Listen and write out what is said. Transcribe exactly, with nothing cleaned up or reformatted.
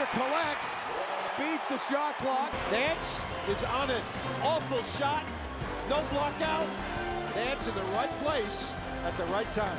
Junior collects, beats the shot clock. Nance is on an awful shot. No blocked out. Nance in the right place at the right time.